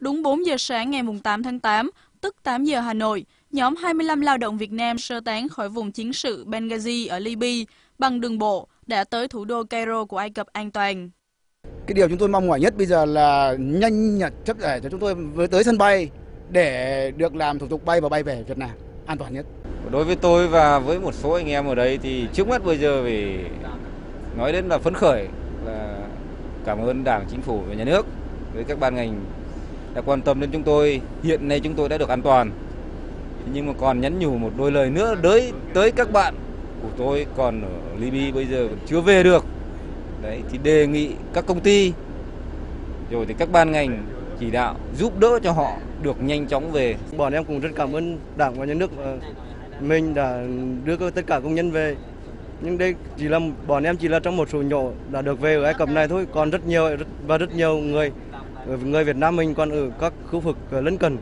Đúng 4 giờ sáng ngày 8 tháng 8, tức 8 giờ Hà Nội, nhóm 25 lao động Việt Nam sơ tán khỏi vùng chiến sự Benghazi ở Libya bằng đường bộ đã tới thủ đô Cairo của Ai Cập an toàn. Cái điều chúng tôi mong mỏi nhất bây giờ là nhanh nhặt chấp để cho chúng tôi mới tới sân bay để được làm thủ tục bay và bay về Việt Nam an toàn nhất. Đối với tôi và với một số anh em ở đây thì trước mắt bây giờ phải nói đến là phấn khởi, là cảm ơn Đảng, Chính phủ và Nhà nước với các ban ngành đã quan tâm đến chúng tôi. Hiện nay chúng tôi đã được an toàn, nhưng mà còn nhắn nhủ một đôi lời nữa tới các bạn của tôi còn ở Libya bây giờ vẫn chưa về được. Đấy, thì đề nghị các công ty rồi thì các ban ngành chỉ đạo giúp đỡ cho họ được nhanh chóng về. Bọn em cũng rất cảm ơn Đảng và Nhà nước mình đã đưa tất cả công nhân về. Nhưng đây chỉ là bọn em chỉ là trong một số nhỏ đã được về ở Ai Cập này thôi, còn rất nhiều người Việt Nam mình còn ở các khu vực lân cận.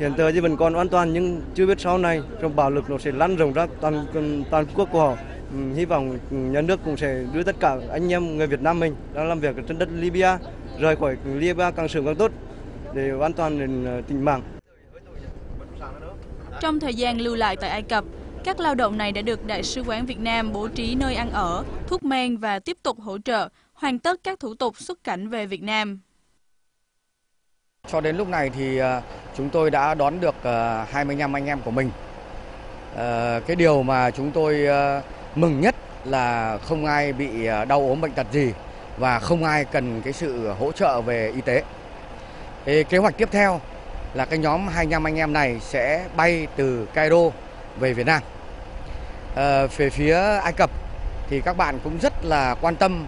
Hiện giờ thì vẫn còn an toàn nhưng chưa biết sau này trong bạo lực nó sẽ lan rộng ra toàn quốc của họ. Hy vọng Nhà nước cũng sẽ đưa tất cả anh em người Việt Nam mình đang làm việc trên đất Libya rời khỏi Libya càng sớm càng tốt để an toàn đến tính mạng. Trong thời gian lưu lại tại Ai Cập, các lao động này đã được Đại sứ quán Việt Nam bố trí nơi ăn ở, thuốc men và tiếp tục hỗ trợ hoàn tất các thủ tục xuất cảnh về Việt Nam. Cho đến lúc này thì chúng tôi đã đón được 25 anh em của mình. Cái điều mà chúng tôi mừng nhất là không ai bị đau ốm bệnh tật gì và không ai cần cái sự hỗ trợ về y tế. Kế hoạch tiếp theo là cái nhóm 25 anh em này sẽ bay từ Cairo về Việt Nam. Về phía Ai Cập thì các bạn cũng rất là quan tâm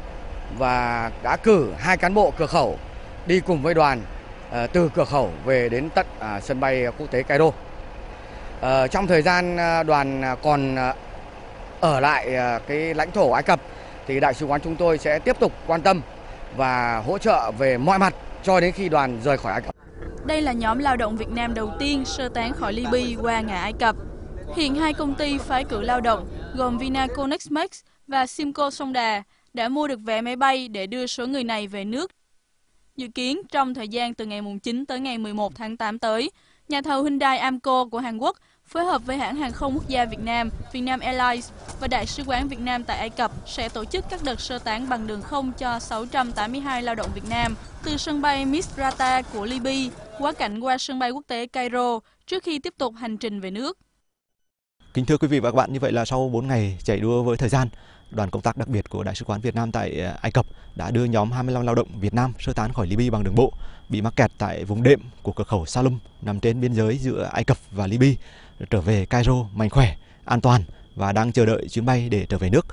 và đã cử 2 cán bộ cửa khẩu đi cùng với đoàn từ cửa khẩu về đến tận sân bay quốc tế Cairo. Trong thời gian đoàn còn ở lại cái lãnh thổ Ai Cập thì Đại sứ quán chúng tôi sẽ tiếp tục quan tâm và hỗ trợ về mọi mặt cho đến khi đoàn rời khỏi Ai Cập. Đây là nhóm lao động Việt Nam đầu tiên sơ tán khỏi Libya qua ngã Ai Cập. Hiện 2 công ty phái cử lao động gồm Vinaconex Max và Simco Sông Đà đã mua được vé máy bay để đưa số người này về nước. Dự kiến trong thời gian từ ngày 9 tới ngày 11 tháng 8 tới, nhà thầu Hyundai Amco của Hàn Quốc phối hợp với hãng hàng không quốc gia Việt Nam, Vietnam Airlines và Đại sứ quán Việt Nam tại Ai Cập sẽ tổ chức các đợt sơ tán bằng đường không cho 682 lao động Việt Nam từ sân bay Misrata của Libya quá cảnh qua sân bay quốc tế Cairo trước khi tiếp tục hành trình về nước. Kính thưa quý vị và các bạn, như vậy là sau 4 ngày chạy đua với thời gian, đoàn công tác đặc biệt của Đại sứ quán Việt Nam tại Ai Cập đã đưa nhóm 25 lao động Việt Nam sơ tán khỏi Libya bằng đường bộ, bị mắc kẹt tại vùng đệm của cửa khẩu Salum nằm trên biên giới giữa Ai Cập và Libya, trở về Cairo mạnh khỏe, an toàn và đang chờ đợi chuyến bay để trở về nước.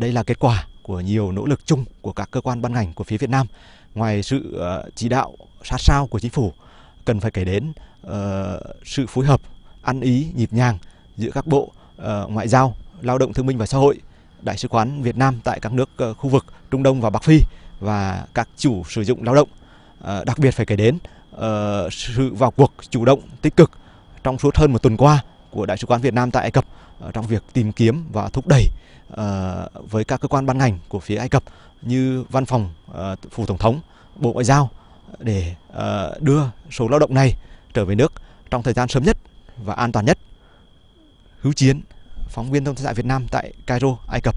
Đây là kết quả của nhiều nỗ lực chung của các cơ quan ban ngành của phía Việt Nam. Ngoài sự chỉ đạo sát sao của chính phủ, cần phải kể đến sự phối hợp ăn ý nhịp nhàng giữa các bộ ngoại giao, lao động thương binh và xã hội, Đại sứ quán Việt Nam tại các nước khu vực Trung Đông và Bắc Phi và các chủ sử dụng lao động. Đặc biệt phải kể đến sự vào cuộc chủ động tích cực trong suốt hơn một tuần qua của Đại sứ quán Việt Nam tại Ai Cập trong việc tìm kiếm và thúc đẩy với các cơ quan ban ngành của phía Ai Cập như Văn phòng Phủ Tổng thống, Bộ Ngoại giao để đưa số lao động này trở về nước trong thời gian sớm nhất và an toàn nhất. Hữu Chiến, phóng viên thông tin tại Việt Nam tại Cairo, Ai Cập.